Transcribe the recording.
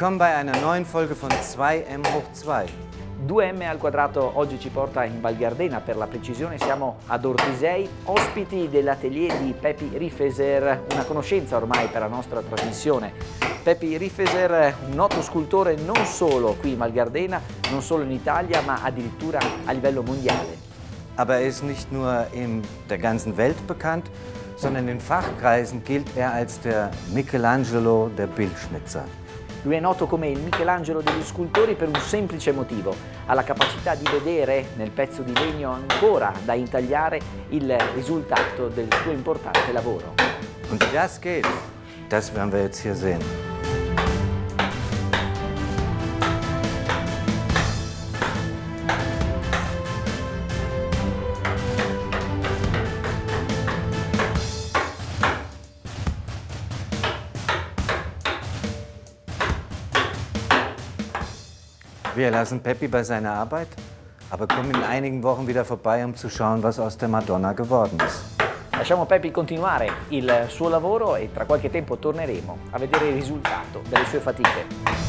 Willkommen bei einer neuen Folge von 2m². 2m² oggi ci porta in Val Gardena, per la precisione siamo ad Ortisei, ospiti dell'atelier di Peppi Rifesser, una conoscenza ormai per la nostra trasmissione. Peppi Rifesser, un noto scultore non solo qui in Val Gardena, non solo in Italia, ma addirittura a livello mondiale. Aber er ist nicht nur in der ganzen Welt bekannt, sondern in Fachkreisen gilt er als der Michelangelo der Bildschnitzer. Lui è noto come il Michelangelo degli scultori per un semplice motivo: ha la capacità di vedere nel pezzo di legno ancora da intagliare il risultato del suo importante lavoro. Und wie das geht, das werden wir jetzt hier sehen. Wir lassen Peppi bei seiner Arbeit, aber kommen in einigen Wochen wieder vorbei, zu schauen, was aus der Madonna geworden ist. Lasciamo Peppi continuare il suo lavoro e tra qualche tempo torneremo a vedere il risultato delle sue fatiche.